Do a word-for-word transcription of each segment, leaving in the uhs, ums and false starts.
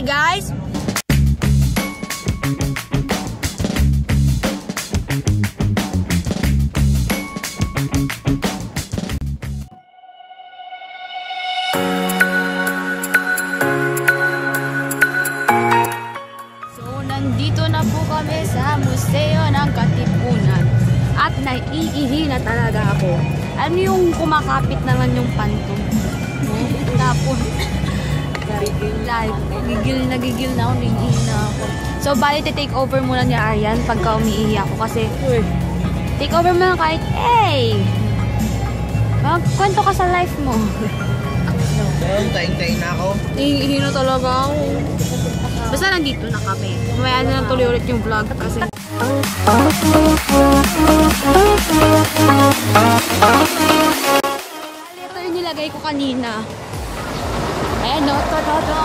away, guys! Museo ng Katipunan at naiihi na talaga ako. Alam niyo yung kumakapit na lang yung panto, no? Tapos gigil na gigil na ako, naiihi na ako. So bali take over muna ni Arian pagka umiihi ako kasi take over muna kahit hey magkwento ka sa life mo. Taing-taing na ako. Naiihi na talaga ako. Basta nandito na kami. Mamaya na tuloy ulit yung vlog kasi. Ito yung nilagay ko kanina. Ayan, no, to, to, to.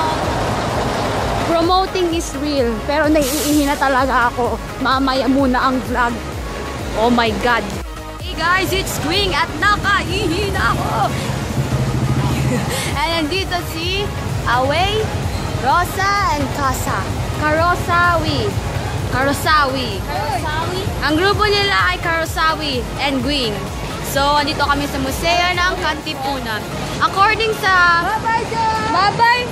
Promoting is real. Pero naiihi na talaga ako. Mamaya muna ang vlog. Oh my God. Hey guys, it's Queen at nakaihi na ako. And nandito si Away, Rosa and Casa. Karosawi. Karosawi. Karosawi. Ang grupo nila ay Karosawi and Gwing. So, andito kami sa Museo ng Katipunan. According sa... Bye-bye, John! Bye-bye!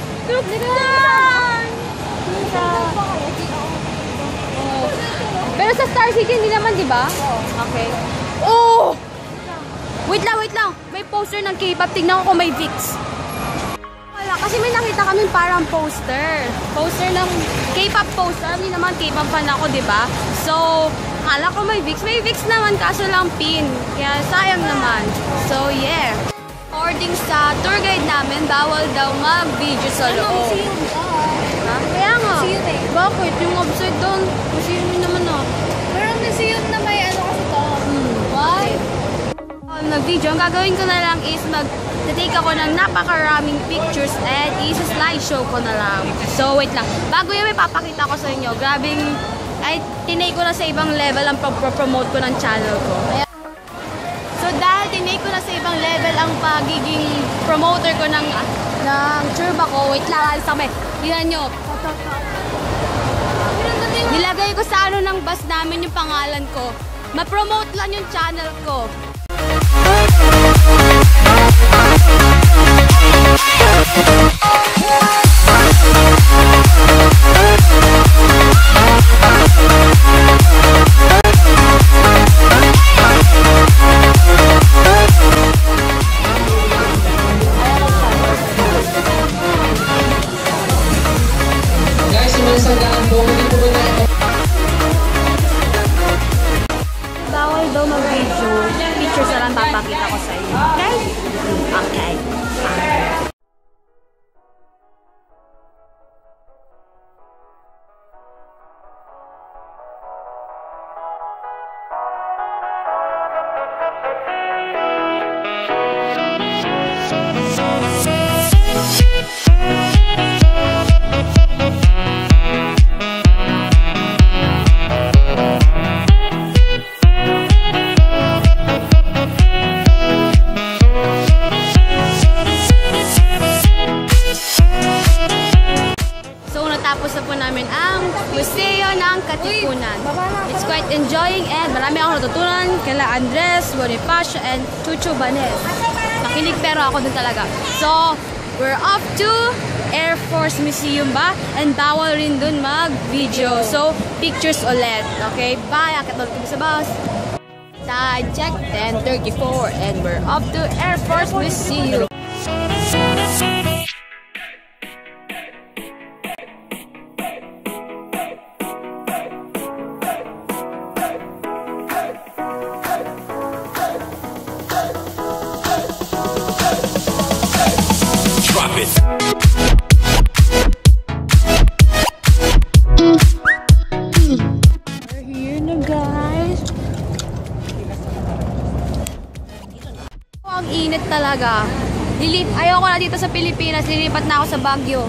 Pero sa Star City, hindi naman, di ba? Okay. Oh! Wait lang, wait lang! May poster ng K-pop. Tignan ko kung may Vicks. Kasi may nakita kami parang poster. Poster ng K-pop poster. Hindi naman K-pop fan ako, diba? So, akala ko may Vicks. May Vicks naman, kaso lang pin. Kaya sayang naman. So, yeah. According sa tour guide namin, bawal daw mag-video sa loob. Ha? Kaya nga. Bakit? Yung upside down. Museum yun naman ah. Pero museum na may ano kasi to. Why? Nag-video. Ang gagawin ko na lang is mag take ako ng napakaraming pictures and isa-slideshow ko na lang. So, wait lang. Bago yun, may papakita ko sa inyo. Grabing, ay, tinay ko na sa ibang level ang pro-promote ko ng channel ko. So, dahil tinay ko na sa ibang level ang pagiging promoter ko ng, ng churba ko, wait lang, alis kami. Tignan nyo. Nilagay ko sa ano ng bus namin yung pangalan ko. Ma-promote lang yung channel ko. Bawal daw mag-video. Pictures na lang papakita ko sa inyo. Okay? Okay. It's quite enjoying and marami akong natutunan kila Andres, Bonifacio, and Chucho Banes. Makinig pero ako din talaga. So, we're off to Air Force Museum ba? And bawal rin dun mag-video. So, pictures ulit. Okay, bye! Akit ulit kami sa bus. Time check, ten thirty-four and we're off to Air Force Museum. Talaga. Lilip, ayoko na dito sa Pilipinas. Lilipat na ako sa Baguio.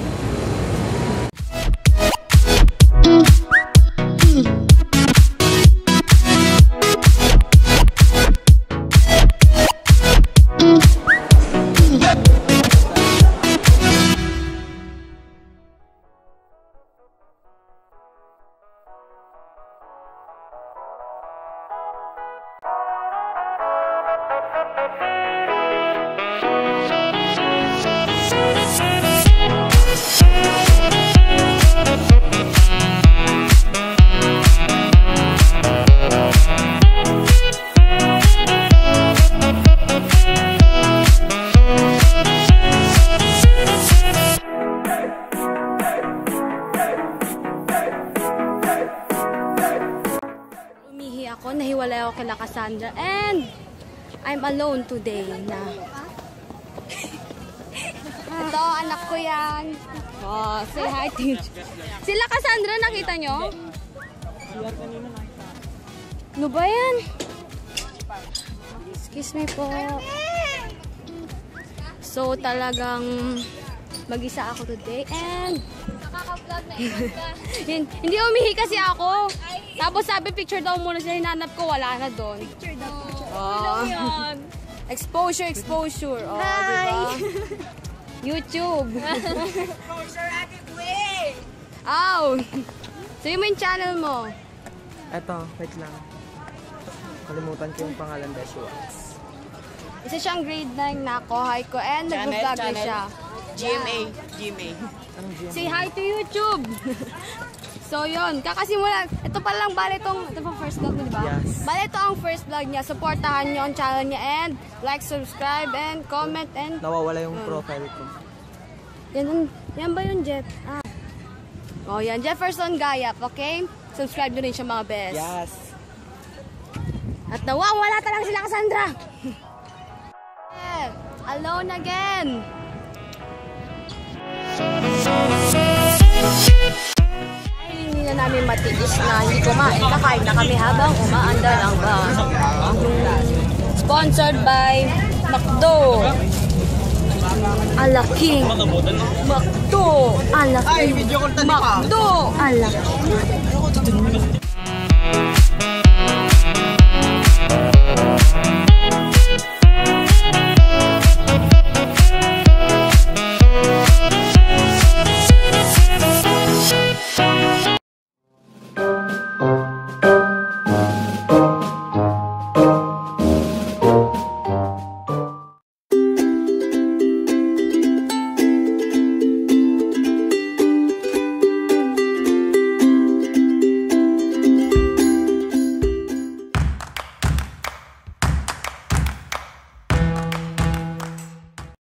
tayo kila Cassandra. And I'm alone today na. Ito, anak ko yan. Oh, say hi, teacher. Sila Cassandra, nakita nyo? Ano ba yan? Excuse me po. So, talagang mag-isa ako today. And nakaka-vlog na iwan ka. Hindi umihi kasi ako. Tapos sabi, picture daw muna sila. Hinanap ko, wala na doon. Picture daw. Oh. Oh. Exposure, exposure. Oh, hi! Diba? YouTube. Exposure at it way! Ow! So yung main channel mo? Eto, wait lang. Kalimutan ko yung pangalan, Beshua. Isa siyang grade nine na ako, hi ko. And nag-vlog na siya. G M A. G M A. Say hi to YouTube! So yun, kakasimulan. Ito pa lang, bale itong, ito pa first vlog mo, di ba? Yes. Bale ito ang first vlog niya. Supportahan niyo ang channel niya and like, subscribe, and comment, and nawawala yung um. profile ko. Yan, yan ba yung Jeff? Ah. Oh, yan. Jefferson Gayap, okay? Subscribe nyo rin siya, mga best. Yes. At nawawala talaga sila, Cassandra! Yeah. Alone again! Dahil hindi na namin matiis na hindi kumain, kakain na kami habang umaandar ang bus. Sponsored by McDo. Alaking McDo. Alaking McDo. Alaking.